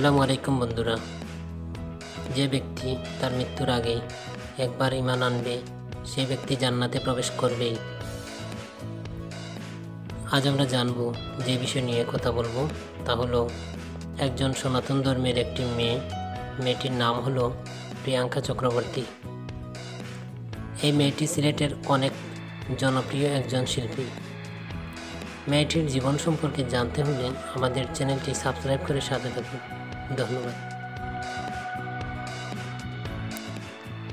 আসসালামু আলাইকুম বন্ধুরা। যে ব্যক্তি তার মৃত্যুর আগে একবার ঈমান আনবে সেই ব্যক্তি জান্নাতে প্রবেশ করবেই। আজ আমরা জানব, যে বিষয় নিয়ে কথা বলবো তা হলো একজন সনাতন ধর্মের একটি মেয়েটির নাম হলো প্রিয়াঙ্কা চক্রবর্তী। এই মেয়েটি সিলেটের অনেক জনপ্রিয় একজন শিল্পী। মেয়েটির জীবন সম্পর্কে জানতে হলে আমাদের চ্যানেলটি সাবস্ক্রাইব করে সাথে থাকুন। ধন্যবাদ।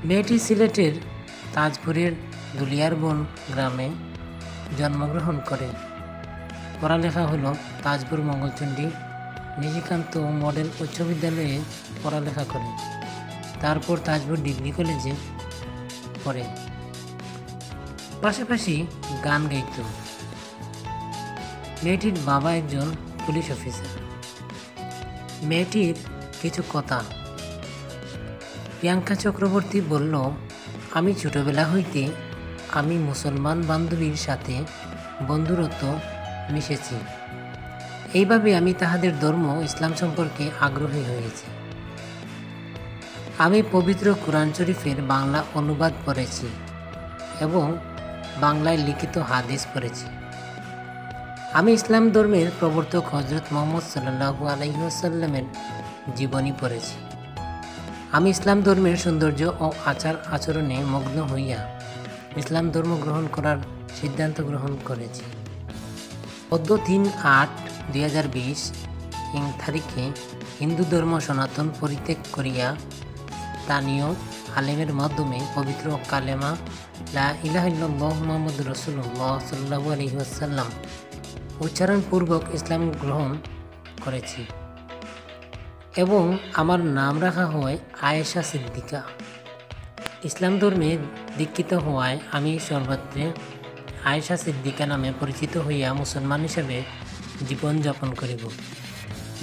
মেয়েটি সিলেটের তাজপুরের দুলিয়ার বন গ্রামে জন্মগ্রহণ করে। পড়ালেখা হলো তাজপুর মঙ্গলচন্ডি নিচিকান্ত মডেল উচ্চ বিদ্যালয়ে পড়ালেখা করে। তারপর তাজপুর ডিগ্রি কলেজে পড়ে। পাশাপাশি গান গাইত। মেয়েটির বাবা একজন পুলিশ অফিসার। মেয়েটির কিছু কথা। প্রিয়াঙ্কা চক্রবর্তী বলল, আমি ছোটবেলা হইতে আমি মুসলমান বান্ধবীর সাথে বন্ধুরত্ব মিশেছি। এইভাবে আমি তাহাদের ধর্ম ইসলাম সম্পর্কে আগ্রহী হয়েছি। আমি পবিত্র কুরআন শরীফের বাংলা অনুবাদ পড়েছি এবং বাংলায় লিখিত হাদিস পড়েছি। আমি ইসলাম ধর্মের প্রবর্তক হজরত মুহাম্মদ সাল্লাল্লাহু আলাইহি ওয়াসাল্লামের জীবনী পড়েছি। আমি ইসলাম ধর্মের সৌন্দর্য ও আচার আচরণে মগ্ন হইয়া ইসলাম ধর্ম গ্রহণ করার সিদ্ধান্ত গ্রহণ করেছি। অদ্য 3/8/2020 ইং তারিখে হিন্দু ধর্ম সনাতন পরিত্যাগ করিয়া স্থানীয় আলেমের মাধ্যমে পবিত্র কালেমা লা ইলাহা ইল্লাল্লাহ মুহাম্মাদুর রাসূলুল্লাহ সাল্লাল্লাহু আলাইহি ওয়াসাল্লাম উচ্চারণপূর্বক ইসলাম গ্রহণ করেছি এবং আমার নাম রাখা হয় আয়েশা সিদ্দিকা। ইসলাম ধর্মে দীক্ষিত হওয়ায় আমি সর্বত্রে আয়েশা সিদ্দিকা নামে পরিচিত হইয়া মুসলমান হিসেবে জীবনযাপন করিব।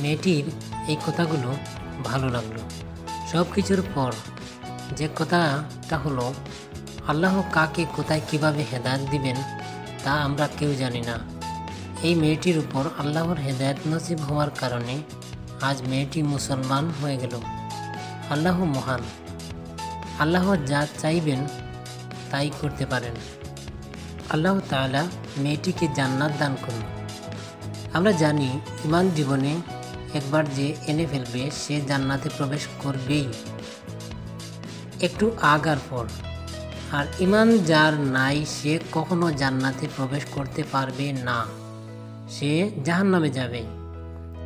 মেয়েটির এই কথাগুলো ভালো লাগলো। সব কিছুর পর যে কথাটা হলো, আল্লাহ কাকে কোথায় কীভাবে হেদায়েত দিবেন তা আমরা কেউ জানি না। এই মেয়েটির উপর আল্লাহর হেদায়েত নসিব হওয়ার কারণে আজ মেয়েটি মুসলমান হয়ে গেল। আল্লাহ মহান, আল্লাহ যা চাইবেন তাই করতে পারেন। আল্লাহ তাআলা মেয়েটিকে জান্নাত দান করুন। আমরা জানি ঈমান জীবনে একবার যে এনে ফেলবে সে জান্নাতে প্রবেশ করবেই, একটু আগার পর। আর ঈমান যার নাই সে কখনো জান্নাতে প্রবেশ করতে পারবে না, সে জাহান্নামে যাবে।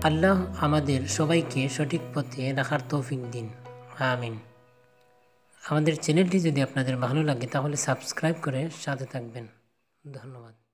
আল্লাহ আমাদের সবাইকে সঠিক পথে রাখার তৌফিক দিন, আমিন। আমাদের চ্যানেলটি যদি আপনাদের ভালো লাগে তাহলে সাবস্ক্রাইব করে সাথে থাকবেন। ধন্যবাদ।